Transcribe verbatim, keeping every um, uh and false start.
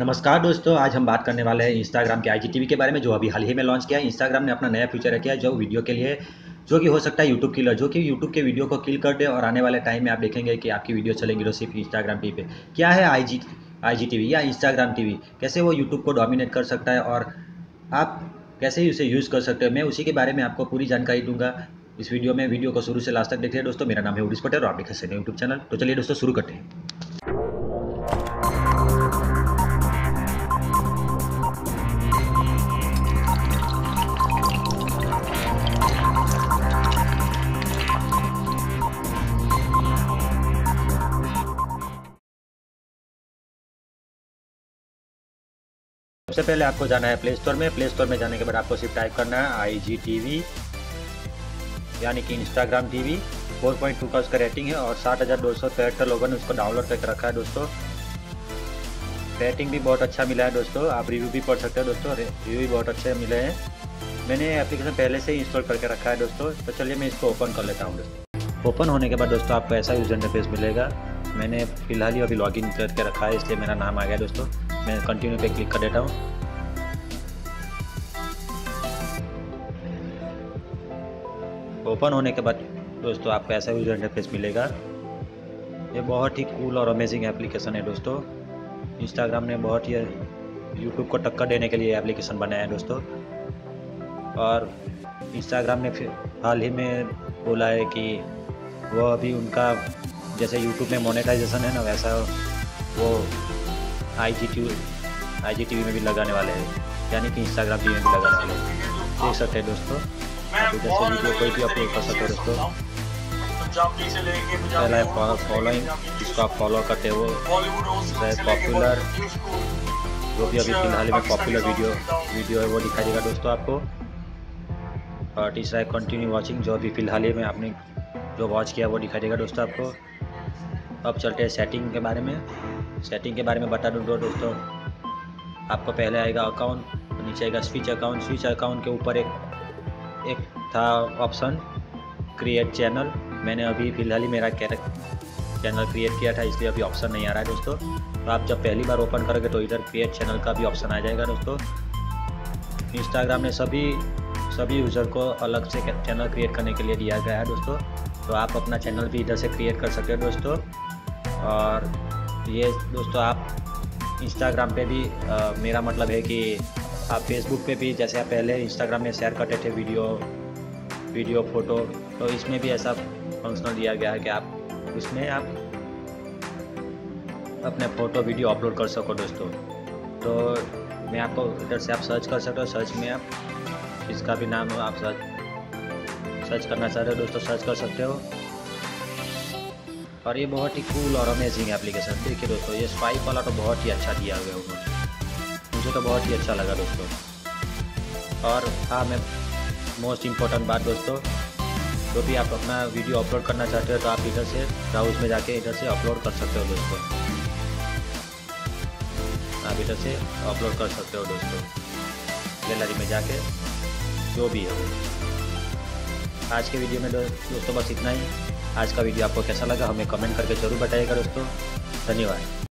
नमस्कार दोस्तों, आज हम बात करने वाले हैं इंस्टाग्राम के आई जी टी वी के बारे में, जो अभी हाल ही में लॉन्च किया है। इंस्टाग्राम ने अपना नया फीचर रखा है जो वीडियो के लिए, जो कि हो सकता है यूट्यूब किलर, जो कि यूट्यूब के वीडियो को किल कर दे। और आने वाले टाइम में आप देखेंगे कि आपकी वीडियो चलेंगी तो सिर्फ इंस्टाग्राम टी वी पे। क्या है I G I G T V या इंस्टाग्राम टी वी, कैसे वो यूट्यूब को डोमिनेट कर सकता है और आप कैसे उसे यूज़ कर सकते हो, मैं उसी के बारे में आपको पूरी जानकारी दूंगा इस वीडियो में। वीडियो को शुरू से लास्ट तक देखिए दोस्तों। मेरा नाम है उदित पटेल और आप देख सकते हैं यूट्यूब चैनल। तो चलिए दोस्तों शुरू करते हैं। सबसे पहले आपको जाना है प्ले स्टोर में। प्ले स्टोर में जाने के बाद आपको सिर्फ टाइप करना है आई जी टी वी, यानी कि Instagram T V. Four point two का उसका रेटिंग है और सात हज़ार दो सौ तिहत्तर लोगों ने उसको डाउनलोड करके रखा है दोस्तों। रेटिंग भी बहुत अच्छा मिला है दोस्तों, आप रिव्यू भी पढ़ सकते हो दोस्तों, रिव्यू भी बहुत अच्छे मिले हैं। मैंने एप्लीकेशन पहले से ही इंस्टॉल करके रखा है दोस्तों। तो चलिए मैं इसको ओपन कर लेता हूँ दोस्तों। ओपन होने के बाद दोस्तों आपको ऐसा यूजर इंटरफेस मिलेगा। मैंने फिलहाल ही अभी लॉगिन करके रखा है इसलिए मेरा नाम आ गया दोस्तों। मैं कंटिन्यू पे क्लिक कर देता हूँ। ओपन होने के बाद दोस्तों आपको ऐसा यूजर इंटरफेस मिलेगा। ये बहुत ही कूल और अमेजिंग एप्लीकेशन है दोस्तों। इंस्टाग्राम ने बहुत ही यूट्यूब को टक्कर देने के लिए एप्लीकेशन बनाया है दोस्तों। और इंस्टाग्राम ने फिर हाल ही में बोला है कि वो अभी उनका जैसे यूट्यूब में मोनेटाइजेशन है ना, वैसा वो I G T I G T V में भी लगाने वाले हैं, यानी कि इंस्टाग्राम टी वी में भी लगाने वाले हैं। देख सकते हैं दोस्तों, तो जैसे वीडियो कोई भी अपलोड कर सकते हो दोस्तों। पहला है फॉलोइंग, जिसको आप फॉलो करते हो। पॉपुलर, जो भी अभी फिलहाल में पॉपुलर वीडियो वीडियो है वो दिखाई देगा दोस्तों आपको। और तीसरा है कंटिन्यू वॉचिंग, जो अभी फिलहाल ही में आपने जो वॉच किया वो दिखाई देगा दोस्तों आपको। अब चलते हैं सेटिंग के बारे में। सेटिंग के बारे में बता दूँ दोस्तों, आपको पहले आएगा अकाउंट, नीचे आएगा स्विच अकाउंट। स्विच अकाउंट के ऊपर एक एक था ऑप्शन क्रिएट चैनल। मैंने अभी फ़िलहाल ही मेरा चैनल क्रिएट किया था इसलिए अभी ऑप्शन नहीं आ रहा है दोस्तों। तो आप जब पहली बार ओपन करोगे तो इधर क्रिएट चैनल का भी ऑप्शन आ जाएगा दोस्तों। इंस्टाग्राम ने सभी सभी यूज़र को अलग से चैनल क्रिएट करने के लिए दिया गया है दोस्तों। तो आप अपना चैनल भी इधर से क्रिएट कर सकते हो दोस्तों। और ये दोस्तों आप इंस्टाग्राम पे भी आ, मेरा मतलब है कि आप फेसबुक पे भी, जैसे आप पहले इंस्टाग्राम में शेयर करते थे वीडियो वीडियो फ़ोटो, तो इसमें भी ऐसा फंक्शनल दिया गया है कि आप उसमें आप अपने फ़ोटो वीडियो अपलोड कर सको दोस्तों। तो मैं आपको इधर से आप सर्च कर सकते हो। सर्च में आप इसका भी नाम आप सर्च सर्च करना चाहते हो दोस्तों, सर्च कर सकते हो। और ये बहुत ही कूल और अमेजिंग एप्लीकेशन। देखिए दोस्तों, ये स्वाइप वाला तो बहुत ही अच्छा दिया हुआ है उन्होंने, मुझे तो बहुत ही अच्छा लगा दोस्तों। और हाँ, मैं मोस्ट इम्पोर्टेंट बात दोस्तों, जो भी आप अपना वीडियो अपलोड करना चाहते हो तो आप इधर से ब्राउज में जाके इधर से अपलोड कर सकते हो दोस्तों। आप इधर से अपलोड कर सकते हो दोस्तों, गैलरी में जाके जो भी हो। आज के वीडियो में दोस्तों बस इतना ही। आज का वीडियो आपको कैसा लगा हमें कमेंट करके ज़रूर बताइएगा दोस्तों। धन्यवाद।